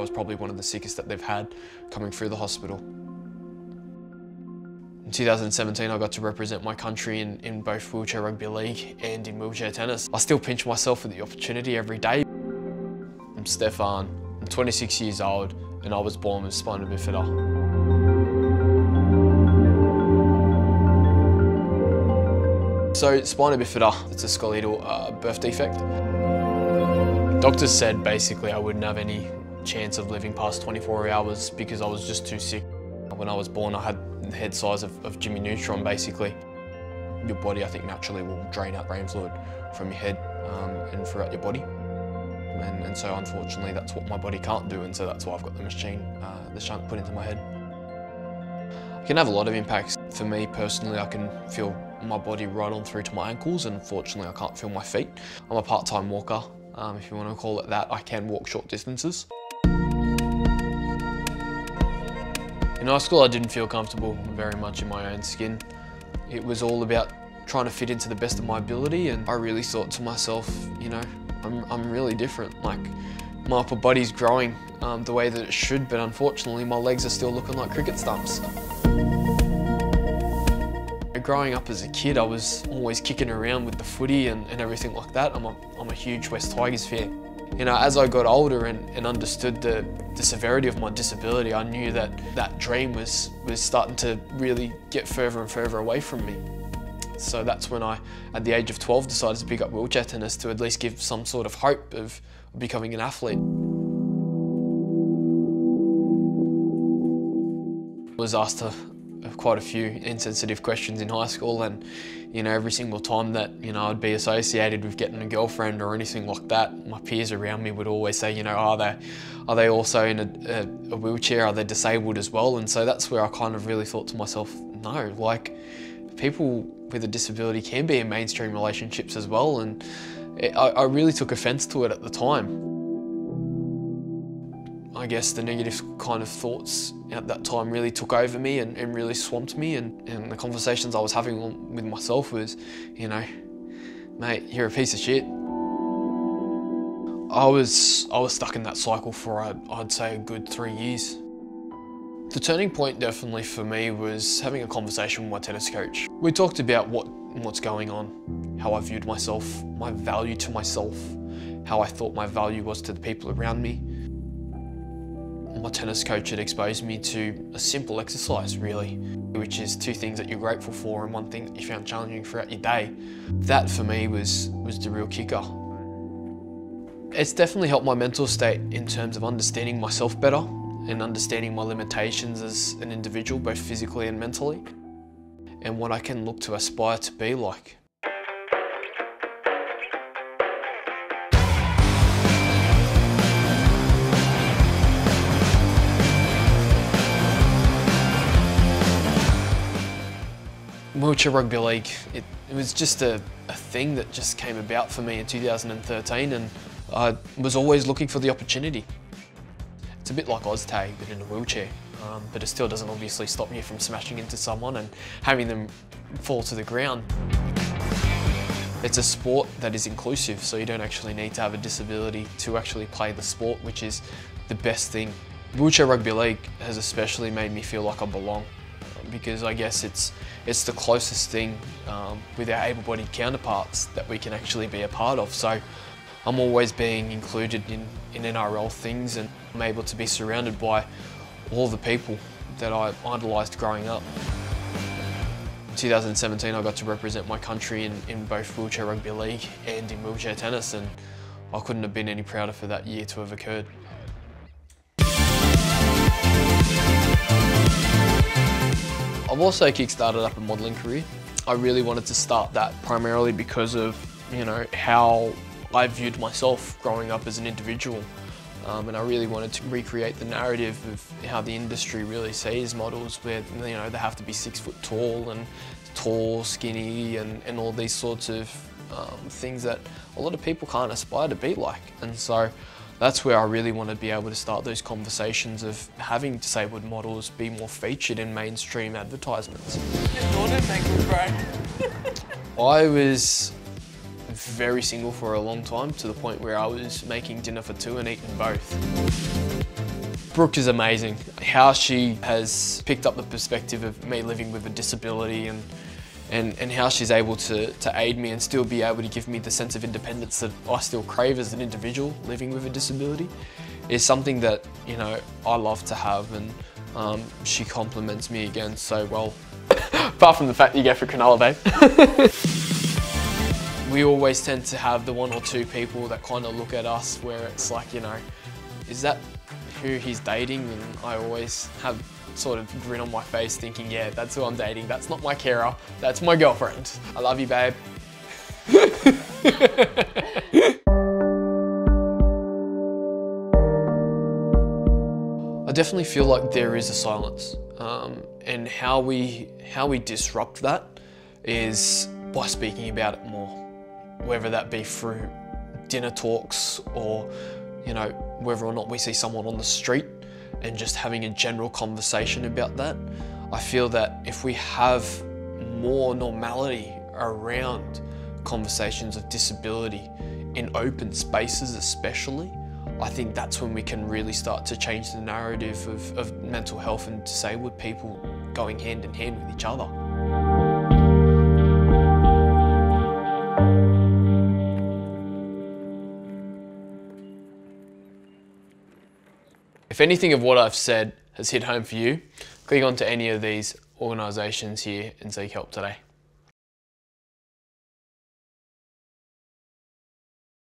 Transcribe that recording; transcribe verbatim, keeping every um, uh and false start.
I was probably one of the sickest that they've had coming through the hospital. In two thousand seventeen, I got to represent my country in, in both wheelchair rugby league and in wheelchair tennis. I still pinch myself for the opportunity every day. I'm Stefan, I'm twenty-six years old, and I was born with spina bifida. So spina bifida, it's a skeletal uh, birth defect. Doctors said basically I wouldn't have any chance of living past twenty-four hours because I was just too sick. When I was born, I had the head size of, of Jimmy Neutron basically. Your body, I think, naturally will drain out brain fluid from your head um, and throughout your body. And, and so unfortunately that's what my body can't do, and so that's why I've got the machine, uh, the shunt put into my head. I can have a lot of impacts. For me personally, I can feel my body right on through to my ankles, and unfortunately I can't feel my feet. I'm a part-time walker, um, if you want to call it that. I can walk short distances. In high school I didn't feel comfortable very much in my own skin. It was all about trying to fit into the best of my ability, and I really thought to myself, you know, I'm, I'm really different. Like, my upper body's growing um, the way that it should, but unfortunately my legs are still looking like cricket stumps. Growing up as a kid, I was always kicking around with the footy and, and everything like that. I'm a, I'm a huge West Tigers fan. You know, as I got older and, and understood the, the severity of my disability, I knew that that dream was, was starting to really get further and further away from me. So that's when I, at the age of twelve, decided to pick up wheelchair tennis to at least give some sort of hope of becoming an athlete. I was asked to quite a few insensitive questions in high school, and you know, every single time that, you know, I'd be associated with getting a girlfriend or anything like that, my peers around me would always say, you know, are they are they also in a, a wheelchair, are they disabled as well? And so that's where I kind of really thought to myself, no, like, people with a disability can be in mainstream relationships as well, and it, I, I really took offense to it at the time. I guess the negative kind of thoughts at that time really took over me and, and really swamped me, and, and the conversations I was having with myself was, you know, mate, you're a piece of shit. I was, I was stuck in that cycle for, I'd, I'd say, a good three years. The turning point definitely for me was having a conversation with my tennis coach. We talked about what, what's going on, how I viewed myself, my value to myself, how I thought my value was to the people around me. My tennis coach had exposed me to a simple exercise, really, which is two things that you're grateful for and one thing that you found challenging throughout your day. That for me was, was the real kicker. It's definitely helped my mental state in terms of understanding myself better and understanding my limitations as an individual, both physically and mentally, and what I can look to aspire to be like. Wheelchair rugby league, it, it was just a, a thing that just came about for me in two thousand thirteen, and I was always looking for the opportunity. It's a bit like Oztag, but in a wheelchair, um, but it still doesn't obviously stop you from smashing into someone and having them fall to the ground. It's a sport that is inclusive, so you don't actually need to have a disability to actually play the sport, which is the best thing. Wheelchair rugby league has especially made me feel like I belong, because I guess it's it's the closest thing um, with our able-bodied counterparts that we can actually be a part of. So I'm always being included in, in N R L things, and I'm able to be surrounded by all the people that I idolised growing up. In two thousand seventeen, I got to represent my country in, in both wheelchair rugby league and in wheelchair tennis, and I couldn't have been any prouder for that year to have occurred. I've also kick-started up a modelling career. I really wanted to start that primarily because of, you know, how I viewed myself growing up as an individual, um, and I really wanted to recreate the narrative of how the industry really sees models, where, you know, they have to be six foot tall and tall, skinny, and, and all these sorts of um, things that a lot of people can't aspire to be like. And so that's where I really want to be able to start those conversations of having disabled models be more featured in mainstream advertisements. I was very single for a long time, to the point where I was making dinner for two and eating both. Brooke is amazing. How she has picked up the perspective of me living with a disability and and, and how she's able to, to aid me and still be able to give me the sense of independence that I still crave as an individual living with a disability is something that, you know, I love to have, and um, she compliments me again so well. Apart from the fact that you go for canola, babe. We always tend to have the one or two people that kind of look at us where it's like, you know, is that who he's dating? And I always have sort of grin on my face thinking, yeah, that's who I'm dating. That's not my carer, that's my girlfriend. I love you, babe. I definitely feel like there is a silence, um, and how we, how we disrupt that is by speaking about it more, whether that be through dinner talks or, you know, whether or not we see someone on the street and just having a general conversation about that. I feel that if we have more normality around conversations of disability in open spaces especially, I think that's when we can really start to change the narrative of, of mental health and disabled people going hand in hand with each other. If anything of what I've said has hit home for you, click onto any of these organisations here and seek help today.